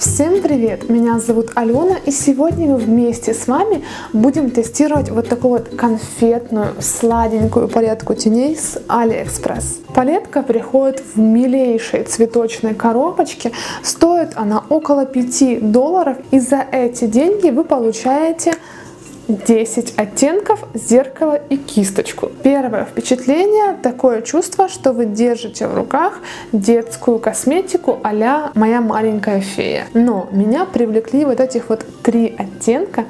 Всем привет! Меня зовут Алена, и сегодня мы вместе с вами будем тестировать вот такую вот конфетную, сладенькую палетку теней с AliExpress. Палетка приходит в милейшей цветочной коробочке, стоит она около $5, и за эти деньги вы получаете 10 оттенков, зеркало и кисточку. Первое впечатление, такое чувство, что вы держите в руках детскую косметику а-ля «Моя маленькая фея». Но меня привлекли вот этих вот 3 оттенка,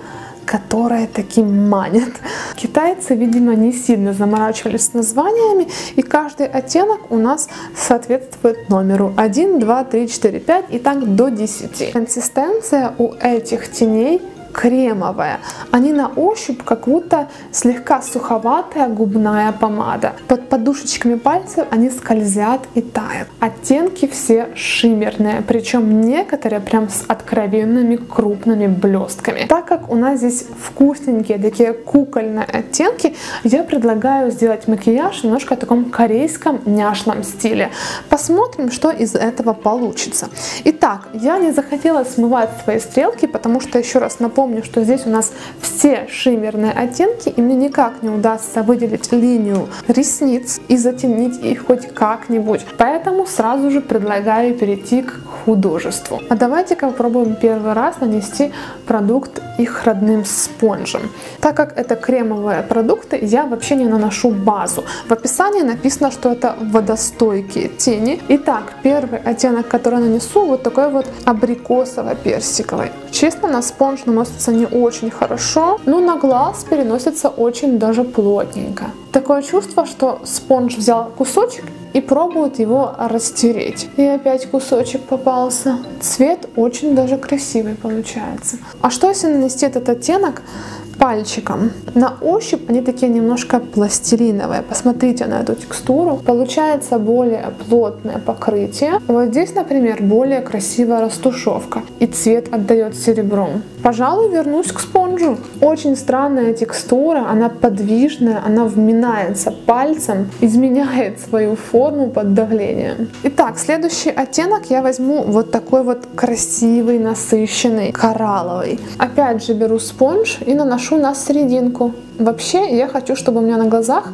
которые таки манят. Китайцы, видимо, не сильно заморачивались с названиями, и каждый оттенок у нас соответствует номеру 1, 2, 3, 4, 5 и так до 10. Консистенция у этих теней кремовая. Они на ощупь как будто слегка суховатая губная помада. Под подушечками пальцев они скользят и тают. Оттенки все шиммерные, причем некоторые прям с откровенными крупными блестками. Так как у нас здесь вкусненькие такие кукольные оттенки, я предлагаю сделать макияж немножко в таком корейском няшном стиле. Посмотрим, что из этого получится. Итак, я не захотела смывать свои стрелки, потому что, еще раз напомню, что здесь у нас все шиммерные оттенки, и мне никак не удастся выделить линию ресниц и затемнить их хоть как-нибудь. Поэтому сразу же предлагаю перейти к художеству. А давайте-ка попробуем первый раз нанести продукт их родным спонжем. Так как это кремовые продукты, я вообще не наношу базу. В описании написано, что это водостойкие тени. Итак, первый оттенок, который нанесу, вот такой вот абрикосово-персиковый. Честно, на спонж наносится не очень хорошо, но на глаз переносится очень даже плотненько. Такое чувство, что спонж взял кусочек и пробует его растереть. И опять кусочек попался. Цвет очень даже красивый получается. А что если нанести этот оттенок пальчиком? На ощупь они такие немножко пластилиновые. Посмотрите на эту текстуру. Получается более плотное покрытие. Вот здесь, например, более красивая растушевка. И цвет отдает серебром. Пожалуй, вернусь к спонжу. Очень странная текстура. Она подвижная, она вминается пальцем, изменяет свою форму под давлением. Итак, следующий оттенок я возьму вот такой вот красивый, насыщенный, коралловый. Опять же беру спонж и наношу на серединку. Вообще я хочу, чтобы у меня на глазах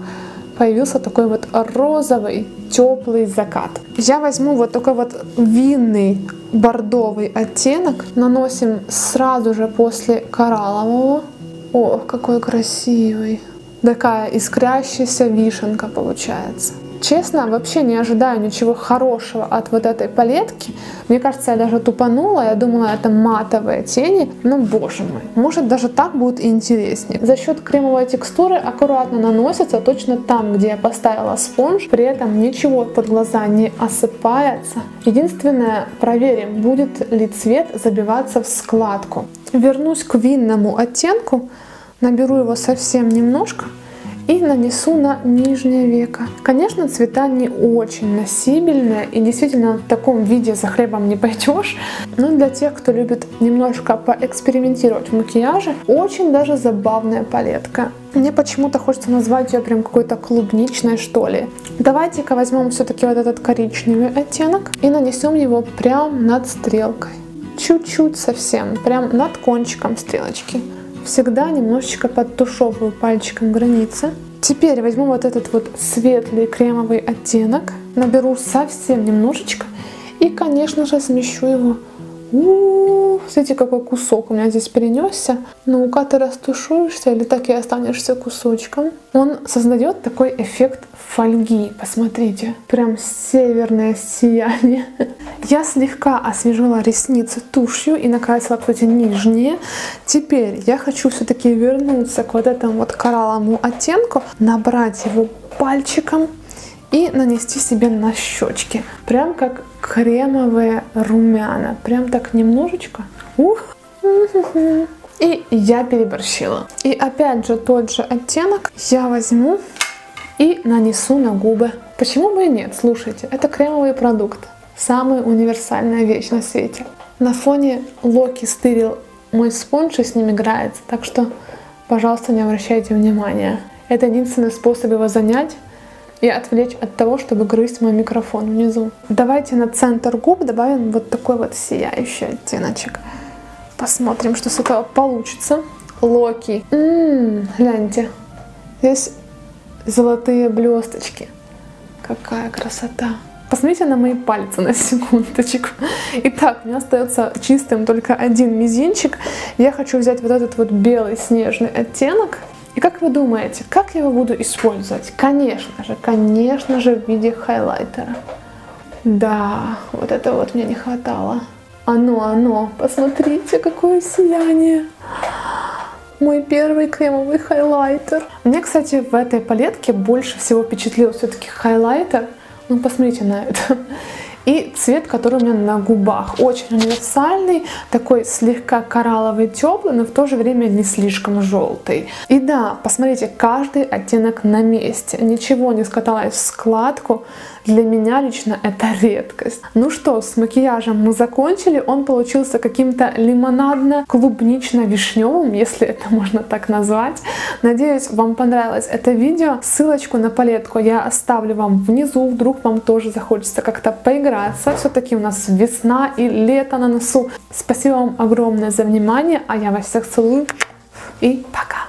появился такой вот розовый теплый закат. Я возьму вот такой вот винный бордовый оттенок, наносим сразу же после кораллового. О, какой красивый! Такая искрящаяся вишенка получается. Честно, вообще не ожидаю ничего хорошего от вот этой палетки. Мне кажется, я даже тупанула. Я думала, это матовые тени. Но, боже мой, может, даже так будет интереснее. За счет кремовой текстуры аккуратно наносится точно там, где я поставила спонж. При этом ничего под глаза не осыпается. Единственное, проверим, будет ли цвет забиваться в складку. Вернусь к винному оттенку. Наберу его совсем немножко и нанесу на нижнее веко. Конечно, цвета не очень носибельные, и действительно в таком виде за хлебом не пойдешь. Но для тех, кто любит немножко поэкспериментировать в макияже, очень даже забавная палетка. Мне почему-то хочется назвать ее прям какой-то клубничной, что ли. Давайте-ка возьмем все-таки вот этот коричневый оттенок и нанесем его прям над стрелкой. Чуть-чуть совсем, прям над кончиком стрелочки. Всегда немножечко подтушевываю пальчиком границы. Теперь возьму вот этот вот светлый кремовый оттенок, наберу совсем немножечко и, конечно же, смещу его. Смотрите, какой кусок у меня здесь перенесся. Ну-ка, ты растушуешься или так и останешься кусочком? Он создает такой эффект фольги. Посмотрите, прям северное сияние. Я слегка освежила ресницы тушью и накрасила, кстати, нижние. Теперь я хочу все-таки вернуться к вот этому вот коралловому оттенку, набрать его пальчиком и нанести себе на щечки. Прям как кремовые румяна. Прям так немножечко. И я переборщила. И опять же тот же оттенок я возьму и нанесу на губы. Почему бы и нет? Слушайте, это кремовый продукт. Самая универсальная вещь на свете. На фоне Локи стырил мой спонж и с ним играется. Так что, пожалуйста, не обращайте внимания. Это единственный способ его занять. и отвлечь от того, чтобы грызть мой микрофон внизу. Давайте на центр губ добавим вот такой вот сияющий оттеночек. Посмотрим, что с этого получится. Локи. Гляньте, здесь золотые блесточки. Какая красота. Посмотрите на мои пальцы на секундочку. Итак, у меня остается чистым только один мизинчик. Я хочу взять вот этот вот белый снежный оттенок. И как вы думаете, как я его буду использовать? Конечно же, в виде хайлайтера. Да, вот это вот мне не хватало. Оно, посмотрите, какое сияние. Мой первый кремовый хайлайтер. Мне, кстати, в этой палетке больше всего впечатлил все-таки хайлайтер. Ну, посмотрите на это. И цвет, который у меня на губах. Очень универсальный, такой слегка коралловый, теплый, но в то же время не слишком желтый. И да, посмотрите, каждый оттенок на месте. Ничего не скаталось в складку. Для меня лично это редкость. Ну что, с макияжем мы закончили. Он получился каким-то лимонадно-клубнично-вишневым, если это можно так назвать. Надеюсь, вам понравилось это видео. Ссылочку на палетку я оставлю вам внизу. Вдруг вам тоже захочется как-то поиграться. Все-таки у нас весна и лето на носу. Спасибо вам огромное за внимание. А я вас всех целую и пока!